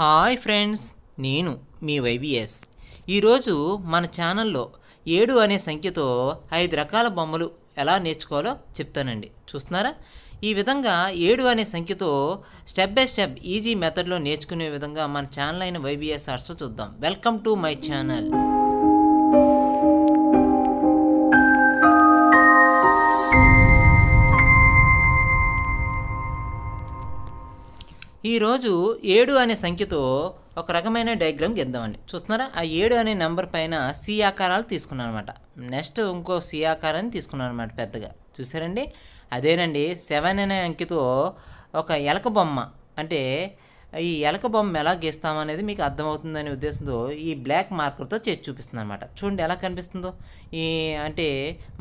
Hi friends, నేను మీ YVS. ఈరోజు మన ఛానల్లో 7 అనే సంఖ్యతో 5 రకాల బొమ్మలు ఎలా నేర్చుకోవాలో చెప్తానండి. చూస్తున్నారా? ఈ విధంగా 7 అనే సంఖ్యతో స్టెప్ బై స్టెప్ ఈజీ మెథడ్లో నేర్చుకునే విధంగా మన ఛానల్ అయిన YVSArts చూద్దాం. Welcome to my channel. ఈరోజు 7 అనే సంఖ్యతో ఒక రకమైన డయాగ్రామ్ గీద్దామండి. చూస్తున్నారా? ఆ 7 అనే నెంబర్ పైన సి ఆకారాలు తీసుకున్నాను అనమాట. నెక్స్ట్ ఇంకో సి ఆకారాన్ని తీసుకున్నాను అనమాట, పెద్దగా. చూసారండి? అదేనండి, 7 అనే అంకెతో ఒక ఎలక బొమ్మ. అంటే ఈ ఎలక బొమ్మ ఎలా గీస్తామనేది మీకు అర్థమవుతుందనే ఉద్దేశంతో ఈ బ్లాక్ మార్కర్తో చేసి చూపిస్తుంది అనమాట. చూడండి ఎలా కనిపిస్తుందో. ఈ అంటే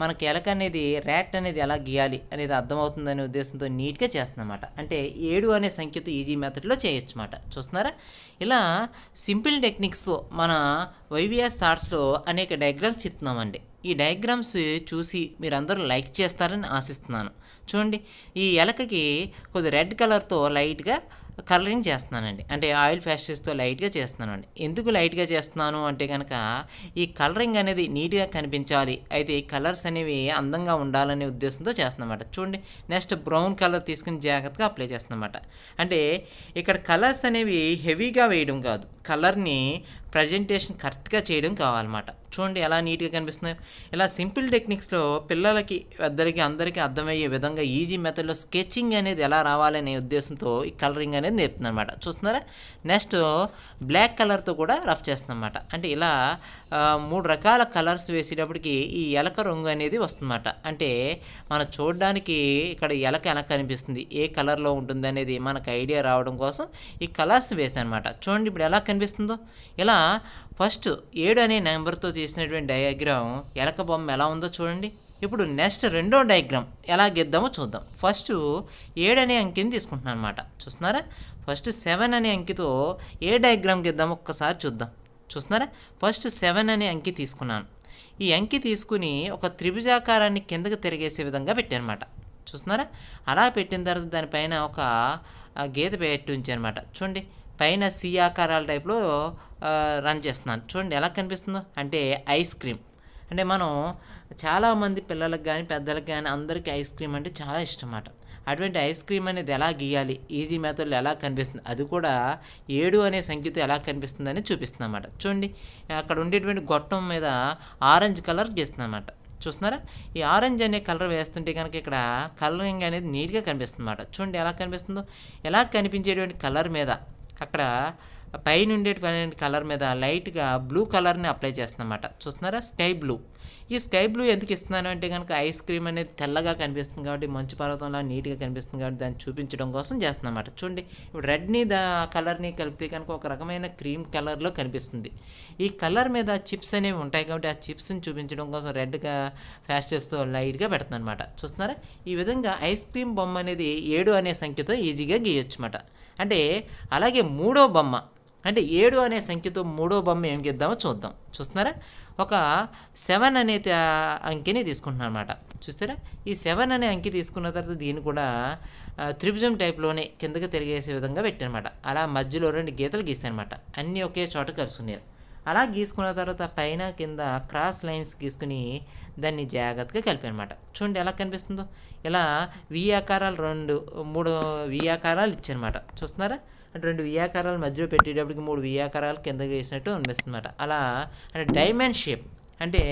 మనకి ఎలక అనేది, ర్యాట్ అనేది ఎలా గీయాలి అనేది అర్థమవుతుందనే ఉద్దేశంతో నీట్గా చేస్తుందన్నమాట. అంటే 7 అనే సంఖ్యతో ఈజీ మెథడ్లో చేయొచ్చు అన్నమాట. చూస్తున్నారా? ఇలా సింపుల్ టెక్నిక్స్తో మన YVSArtsలో అనేక డయాగ్రామ్స్ చెప్తున్నామండి. ఈ డయాగ్రామ్స్ చూసి మీరందరూ లైక్ చేస్తారని ఆశిస్తున్నాను. చూడండి, ఈ ఎలకకి కొద్ది రెడ్ కలర్తో లైట్గా కలరింగ్ చేస్తున్నానండి. అంటే ఆయిల్ ప్యాస్టెల్స్తో లైట్గా చేస్తున్నానండి. ఎందుకు లైట్గా చేస్తున్నాను అంటే కనుక ఈ కలరింగ్ అనేది నీట్గా కనిపించాలి, అయితే కలర్స్ అనేవి అందంగా ఉండాలనే ఉద్దేశంతో చేస్తున్నమాట. చూడండి, నెక్స్ట్ బ్రౌన్ కలర్ తీసుకుని జాగ్రత్తగా అప్లై చేస్తున్నమాట. అంటే ఇక్కడ కలర్స్ అనేవి హెవీగా వేయడం కాదు, కలర్ని ప్రజెంటేషన్ కరెక్ట్గా చేయడం కావాలన్నమాట. చూడండి ఎలా నీట్గా కనిపిస్తున్నాయి. ఇలా సింపుల్ టెక్నిక్స్లో పిల్లలకి, పెద్దలకి, అందరికీ అర్థమయ్యే విధంగా ఈజీ మెథడ్లో స్కెచింగ్ అనేది ఎలా రావాలనే ఉద్దేశంతో ఈ కలరింగ్ అనేది నేర్పుతుంది అనమాట. చూస్తున్నారా? నెక్స్ట్ బ్లాక్ కలర్తో కూడా రఫ్ చేస్తుందన్నమాట. అంటే ఇలా 3 రకాల కలర్స్ వేసేటప్పటికి ఈ ఎలక రంగు అనేది వస్తుందన్నమాట. అంటే మనం చూడడానికి ఇక్కడ ఎలక ఎలా కనిపిస్తుంది, ఏ కలర్లో ఉంటుంది అనేది మనకు ఐడియా రావడం కోసం ఈ కలర్స్ వేసాను అనమాట. చూడండి ఇప్పుడు ఎలా కనిపిస్తుందో. ఇలా ఫస్ట్ 7 అనే నెంబర్తో చేసినటువంటి డయాగ్రామ్ ఎలక బొమ్మ ఎలా ఉందో చూడండి. ఇప్పుడు నెక్స్ట్ రెండో డయాగ్రామ్ ఎలా గీద్దామో చూద్దాం. ఫస్ట్ 7 అనే అంకెని తీసుకుంటున్నాను అనమాట. చూస్తున్నారా? ఫస్ట్ 7 అనే అంకెతో ఏ డయాగ్రామ్ గీద్దామో ఒక్కసారి చూద్దాం. చూస్తున్నారా? ఫస్ట్ 7 అనే అంకె తీసుకున్నాను. ఈ అంకె తీసుకుని ఒక త్రిభుజాకారాన్ని కిందకు తిరిగేసే విధంగా పెట్టాను అనమాట. చూస్తున్నారా? అలా పెట్టిన తర్వాత దానిపైన ఒక గీత పెట్టి ఉంచానమాట. చూడండి, పైన సి ఆకారాల టైప్లో రన్ చేస్తున్నాను. చూడండి ఎలా కనిపిస్తుందో. అంటే ఐస్ క్రీమ్ అంటే మనం చాలామంది పిల్లలకు కానీ పెద్దలకు కానీ అందరికీ ఐస్ క్రీమ్ అంటే చాలా ఇష్టం అన్నమాట. అటువంటి ఐస్ క్రీమ్ అనేది ఎలా గీయాలి, ఈజీ మెథడ్లో ఎలా కనిపిస్తుంది, అది కూడా 7 అనే సంఖ్యతో ఎలా కనిపిస్తుందని చూపిస్తుంది అన్నమాట. చూడండి, అక్కడ ఉండేటువంటి గొట్టం మీద ఆరెంజ్ కలర్ గీస్తుంది అన్నమాట. చూస్తున్నారా? ఈ ఆరెంజ్ అనే కలర్ వేస్తుంటే కనుక ఇక్కడ కలరింగ్ అనేది నీట్గా కనిపిస్తుంది అన్నమాట. చూడండి ఎలా కనిపిస్తుందో. ఎలా కనిపించేటువంటి కలర్ మీద, అక్కడ పైన ఉండేటువంటి కలర్ మీద లైట్గా బ్లూ కలర్ని అప్లై చేస్తున్నమాట. చూస్తున్నారా? Sky blue. ఈ స్కై బ్లూ ఎందుకు ఇస్తున్నాను అంటే కనుక ఐస్ క్రీమ్ అనేది తెల్లగా కనిపిస్తుంది కాబట్టి, మంచు పర్వతంలా నీట్గా కనిపిస్తుంది కాబట్టి దాన్ని చూపించడం కోసం చేస్తున్నమాట. చూడండి, ఇప్పుడు రెడ్ని కలర్ని కలిపితే కనుక ఒక రకమైన క్రీమ్ కలర్లో కనిపిస్తుంది. ఈ కలర్ మీద చిప్స్ అనేవి ఉంటాయి కాబట్టి ఆ చిప్స్ని చూపించడం కోసం రెడ్గా ప్యాస్టెల్స్తో లైట్గా పెడుతుంది అనమాట. చూస్తున్నారా? ఈ విధంగా ఐస్ క్రీమ్ బొమ్మ అనేది 7 అనే సంఖ్యతో ఈజీగా గీయొచ్చు అన్నమాట. అంటే అలాగే మూడో బొమ్మ, అంటే 7 అనే సంఖ్యతో మూడో బొమ్మ ఏం గీద్దామో చూద్దాం. చూస్తున్నారా? ఒక 7 అనే అంకెని తీసుకుంటున్నాను అనమాట. చూస్తారా? ఈ 7 అనే అంకె తీసుకున్న తర్వాత దీన్ని కూడా త్రిభుజం టైప్లోనే కిందకి తిరిగేసే విధంగా పెట్టానమాట. అలా మధ్యలో 2 గీతలు గీసానమాట. అన్నీ ఒకే చోట కలుసుకునేవి. అలా గీసుకున్న తర్వాత పైన కింద క్రాస్ లైన్స్ గీసుకుని దాన్ని జాగ్రత్తగా కలిపానమాట. చూడండి ఎలా కనిపిస్తుందో. ఇలా వి ఆకారాలు 3 వి ఆకారాలు ఇచ్చానమాట. చూస్తున్నారా? 2 వి ఆకారాలు మధ్యలో పెట్టేటప్పటికి 3 వి ఆకారాలు కిందకి వేసినట్టు అనిపిస్తుందన్నమాట. అలా అంటే డైమండ్ షేప్. అంటే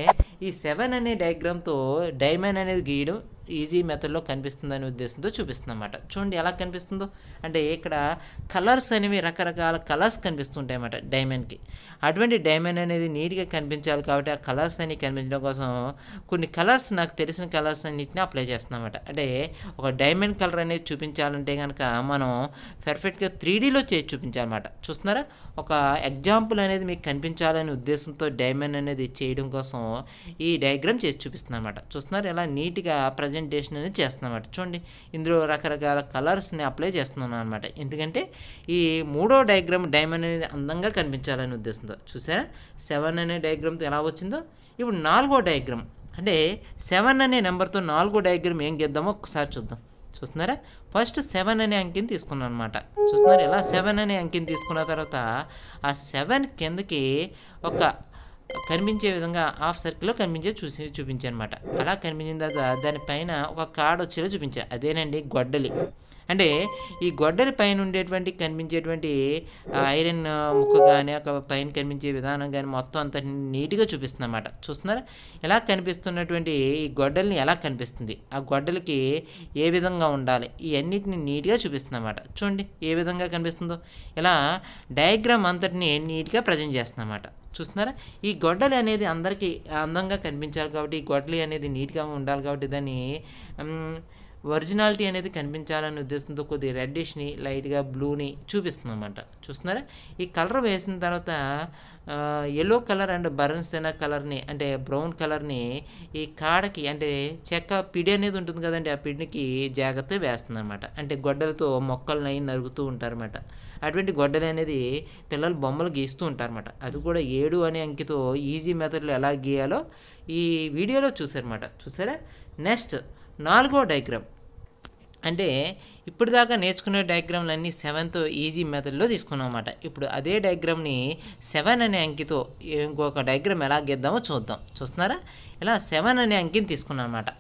ఈ 7 అనే డయాగ్రామ్తో డైమండ్ అనేది గీయడం ఈజీ మెథడ్లో కనిపిస్తుందనే ఉద్దేశంతో చూపిస్తుందన్నమాట. చూడండి ఎలా కనిపిస్తుందో. అంటే ఇక్కడ కలర్స్ అనేవి రకరకాల కలర్స్ కనిపిస్తుంటాయి అన్నమాట డైమండ్కి. అటువంటి డైమండ్ అనేది నీట్గా కనిపించాలి కాబట్టి ఆ కలర్స్ అనేవి కనిపించడం కోసం కొన్ని కలర్స్, నాకు తెలిసిన కలర్స్ అన్నింటినీ అప్లై చేస్తున్నాం అన్నమాట. అంటే ఒక డైమండ్ కలర్ అనేది చూపించాలంటే కనుక మనం పర్ఫెక్ట్గా 3Dలో చేసి చూపించాలన్నమాట. చూస్తున్నారా? ఒక ఎగ్జాంపుల్ అనేది మీకు కనిపించాలనే ఉద్దేశంతో డైమండ్ అనేది చేయడం కోసం ఈ డయాగ్రామ్ చేసి చూపిస్తున్నాం అన్నమాట. చూస్తున్నారు? ఎలా నీట్గా ప్రజెంటేషన్ అనేది చేస్తున్నామన్నమాట. చూడండి, ఇందులో రకరకాల కలర్స్ని అప్లై చేస్తున్నాను అనమాట. ఎందుకంటే ఈ మూడో డయాగ్రామ్ డైమండ్ అనేది అందంగా కనిపించాలనే ఉద్దేశంతో. చూసారా? 7 అనే డయాగ్రామ్తో ఎలా వచ్చిందో. ఇప్పుడు నాలుగో డయాగ్రామ్, అంటే 7 అనే నెంబర్తో నాలుగో డయాగ్రామ్ ఏం గీద్దామో ఒకసారి చూద్దాం. చూస్తున్నారా ఫస్ట్ 7 అనే అంకెని తీసుకున్నాను అన్నమాట చూస్తున్నారు ఇలా 7 అనే అంకెని తీసుకున్న తర్వాత ఆ 7 కిందకి ఒక కనిపించే విధంగా హాఫ్ సర్కిల్ లో కనిపించే చూపించే అన్నమాట అలా కనిపించిన తర్వాత దాని పైన ఒక కార్డ్ వచ్చేలా చూపించా అదేనండి గొడ్డలి అంటే ఈ గొడ్డలి పైన ఉండేటువంటి కనిపించేటువంటి ఐరన్ ముక్క గాని ఒక పైన కనిపించే విధానం గాని మొత్తం అంత నీటిగా చూపిస్తుంది అన్నమాట చూస్తున్నారు ఎలా కనిపిస్తున్నటువంటి ఈ గొడ్డలిని ఎలా కనిపిస్తుంది ఆ గొడ్డలికి ఏ విధంగా ఉండాలి ఈ అన్నిటిని నీటిగా చూపిస్తుంది అన్నమాట చూడండి ఏ విధంగా కనిపిస్తుందో ఇలా డయాగ్రామ్ అంతటిని నీటిగా ప్రజెంట్ చేస్తుంది అన్నమాట చూస్తున్నారా ఈ గొడ్డలి అనేది అందరికీ అందంగా కనిపించాలి కాబట్టి ఈ గొడ్డలి అనేది నీట్గా ఉండాలి కాబట్టి దాని ఒరిజినాలిటీ అనేది కనిపించాలనే ఉద్దేశంతో కొద్ది రెడ్డిష్ని లైట్గా బ్లూని చూపిస్తుందన్నమాట చూస్తున్నారా ఈ కలర్ వేసిన తర్వాత yellow color and బరన్సెనా కలర్ని అంటే బ్రౌన్ కలర్ని ఈ కాడకి అంటే చెక్క పిడి అనేది ఉంటుంది కదండి ఆ పిడికి జాగ్రత్తగా వేస్తుందన్నమాట అంటే గొడ్డలతో మొక్కల్ని నరుగుతూ ఉంటారన్నమాట అటువంటి గొడ్డలు అనేది పిల్లలు బొమ్మలు గీస్తూ ఉంటారన్నమాట అది కూడా 7 అనే అంకెతో ఈజీ మెథడ్లో ఎలా గీయాలో ఈ వీడియోలో చూసారన్నమాట చూసారా నెక్స్ట్ 4వ డయాగ్రామ్ అంటే ఇప్పుడు దాకా నేర్చుకునే డయాగ్రామ్లన్నీ 7th ఈజీ మెథడ్లో తీసుకున్నాం అన్నమాట ఇప్పుడు అదే డయాగ్రామ్ని 7 అనే అంకితో ఇంకొక డయాగ్రామ్ ఎలా గీద్దామో చూద్దాం చూస్తున్నారా ఇలా 7 అనే అంకిని తీసుకున్నాను అన్నమాట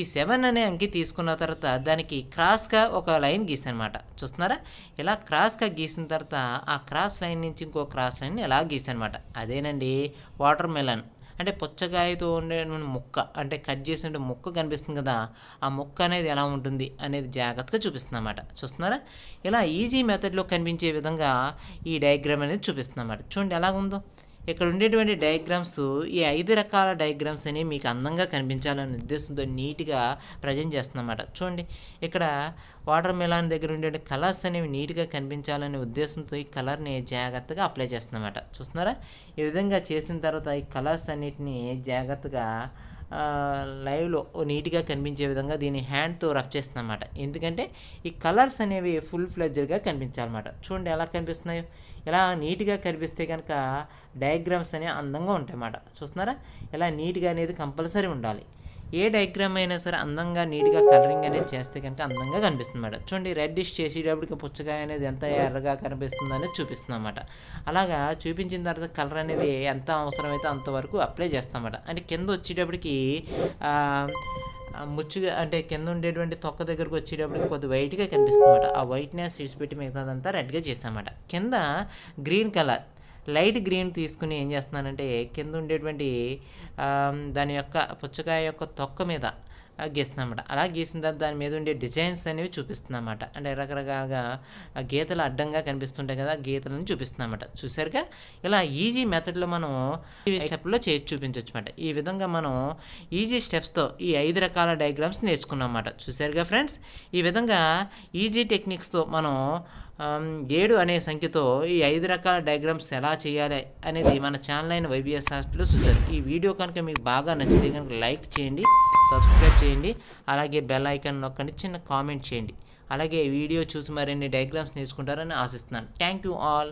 ఈ 7 అనే అంకి తీసుకున్న తర్వాత దానికి క్రాస్గా ఒక లైన్ గీసానమాట చూస్తున్నారా ఇలా క్రాస్గా గీసిన తర్వాత ఆ క్రాస్ లైన్ నుంచి ఇంకో క్రాస్ లైన్ ఎలా గీసానమాట అదేనండి వాటర్ మెలన్ అంటే పుచ్చకాయతో ఉండే ముక్క అంటే కట్ చేసిన ముక్క కనిపిస్తుంది కదా ఆ ముక్క అనేది ఎలా ఉంటుంది అనేది జాగ్రత్తగా చూపిస్తుంది అన్నమాట చూస్తున్నారా ఇలా ఈజీ మెథడ్లో కనిపించే విధంగా ఈ డయాగ్రామ్ అనేది చూపిస్తుంది అన్నమాట చూడండి ఎలాగుందో ఇక్కడ ఉండేటువంటి డయాగ్రామ్స్ ఈ 5 రకాల డయాగ్రామ్స్ అనేవి మీకు అందంగా కనిపించాలనే ఉద్దేశంతో నీట్గా ప్రజెంట్ చేస్తున్నమాట చూడండి ఇక్కడ వాటర్ మెలాన్ దగ్గర ఉండే కలర్స్ అనేవి నీట్గా కనిపించాలనే ఉద్దేశంతో ఈ కలర్ని జాగ్రత్తగా అప్లై చేస్తున్నమాట చూస్తున్నారా ఈ విధంగా చేసిన తర్వాత ఈ కలర్స్ అన్నిటిని జాగ్రత్తగా లైవ్లో నీట్గా కనిపించే విధంగా దీన్ని హ్యాండ్తో రఫ్ చేస్తున్నమాట ఎందుకంటే ఈ కలర్స్ అనేవి ఫుల్ ఫ్లెడ్జ్డ్గా కనిపించాలన్నమాట చూడండి ఎలా కనిపిస్తున్నాయో ఇలా నీట్గా కనిపిస్తే కనుక డయాగ్రామ్స్ అనేవి అందంగా ఉంటాయన్నమాట చూస్తున్నారా ఇలా నీట్గా అనేది కంపల్సరీ ఉండాలి ఏ డయాగ్రామ్ అయినా సరే అందంగా నీట్గా కలరింగ్ అనేది చేస్తే కనుక అందంగా కనిపిస్తుంది అన్నమాట చూడండి రెడ్డిష్ చేసేటప్పటికి పుచ్చకాయ అనేది ఎంత ఎర్రగా కనిపిస్తుంది అనేది చూపిస్తుంది అన్నమాట అలాగా చూపించిన తర్వాత కలర్ అనేది ఎంత అవసరమైతే అంతవరకు అప్లై చేస్తాం అన్నమాట అంటే కింద వచ్చేటప్పటికి ముచ్చుగా అంటే కింద ఉండేటువంటి తొక్క దగ్గరకు వచ్చేటప్పుడు కొద్ది వైట్గా కనిపిస్తుంది అన్నమాట ఆ వైట్నెస్ విడిచిపెట్టి మిగతాదంతా రెడ్గా చేస్తామన్నమాట కింద గ్రీన్ కలర్ లైట్ గ్రీన్ తీసుకుని ఏం చేస్తున్నానంటే కింద ఉండేటువంటి దాని యొక్క పుచ్చకాయ యొక్క తొక్క మీద గీస్తున్నాను అన్నమాట అలా గీసిన తర్వాత దాని మీద ఉండే డిజైన్స్ అనేవి చూపిస్తున్నాను అన్నమాట అంటే రకరకాలుగా గీతలు అడ్డంగా కనిపిస్తుంటాయి కదా గీతలను చూపిస్తున్నాను అన్నమాట చూసారుగా ఇలా ఈజీ మెథడ్లో మనం ఈ స్టెప్లో చేసి చూపించవచ్చు అన్నమాట ఈ విధంగా మనం ఈజీ స్టెప్స్తో ఈ 5 రకాల డయాగ్రామ్స్ నేర్చుకున్నాం అన్నమాట చూసారుగా ఫ్రెండ్స్ ఈ విధంగా ఈజీ టెక్నిక్స్తో మనం 7 అనే సంఖ్యతో ఈ 5 రకాల డయాగ్రామ్స్ ఎలా చేయాలి అనేది మన ఛానల్ అయిన YVSArtsలో చూసారు ఈ వీడియో కనుక మీకు బాగా నచ్చితే కనుక లైక్ చేయండి సబ్స్క్రైబ్ చేయండి అలాగే బెల్ ఐకాన్ నొక్కండి చిన్న కామెంట్ చేయండి అలాగే వీడియో చూసి మరిన్ని డయాగ్రామ్స్ నేర్చుకుంటారని ఆశిస్తున్నాను థ్యాంక్ యూ ఆల్